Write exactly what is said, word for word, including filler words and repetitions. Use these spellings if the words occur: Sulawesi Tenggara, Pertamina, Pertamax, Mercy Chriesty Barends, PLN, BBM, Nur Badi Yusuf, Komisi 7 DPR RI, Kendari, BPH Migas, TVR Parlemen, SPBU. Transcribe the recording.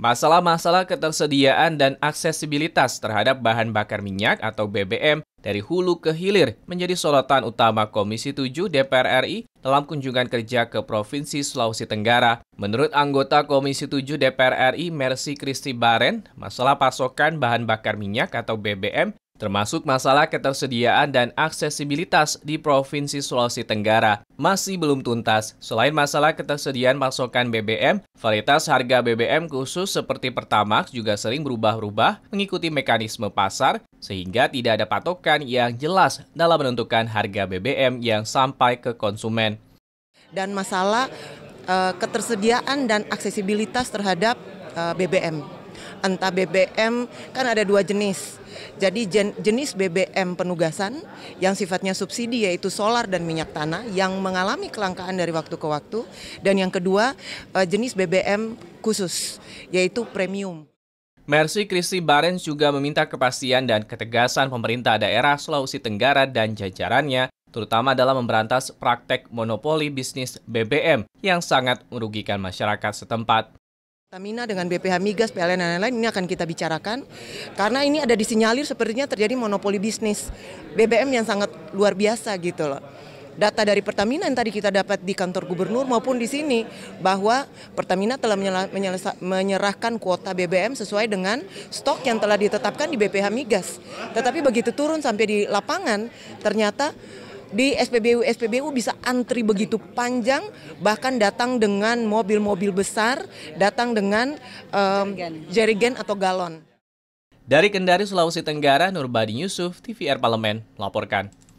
Masalah-masalah ketersediaan dan aksesibilitas terhadap bahan bakar minyak atau B B M dari hulu ke hilir menjadi sorotan utama Komisi tujuh D P R R I dalam kunjungan kerja ke Provinsi Sulawesi Tenggara. Menurut anggota Komisi tujuh D P R R I Mercy Chriesty Barends, masalah pasokan bahan bakar minyak atau B B M termasuk masalah ketersediaan dan aksesibilitas di Provinsi Sulawesi Tenggara masih belum tuntas. Selain masalah ketersediaan pasokan B B M, varietas harga B B M khusus seperti Pertamax juga sering berubah-ubah mengikuti mekanisme pasar, sehingga tidak ada patokan yang jelas dalam menentukan harga B B M yang sampai ke konsumen. Dan masalah eh, ketersediaan dan aksesibilitas terhadap eh, B B M. Entah B B M, kan ada dua jenis. Jadi jen, jenis B B M penugasan yang sifatnya subsidi yaitu solar dan minyak tanah yang mengalami kelangkaan dari waktu ke waktu. Dan yang kedua jenis B B M khusus yaitu premium. Mercy Chriesty Barends juga meminta kepastian dan ketegasan pemerintah daerah Sulawesi Tenggara dan jajarannya terutama dalam memberantas praktek monopoli bisnis B B M yang sangat merugikan masyarakat setempat. Pertamina dengan B P H Migas, P L N dan lain-lain ini akan kita bicarakan karena ini ada disinyalir sepertinya terjadi monopoli bisnis B B M yang sangat luar biasa gitu loh. Data dari Pertamina yang tadi kita dapat di kantor gubernur maupun di sini bahwa Pertamina telah menyerahkan kuota B B M sesuai dengan stok yang telah ditetapkan di B P H Migas. Tetapi begitu turun sampai di lapangan ternyata di S P B U S P B U bisa antri begitu panjang, bahkan datang dengan mobil-mobil besar, datang dengan um, jerigen atau galon. Dari Kendari, Sulawesi Tenggara, Nur Badi Yusuf, T V R Parlemen melaporkan.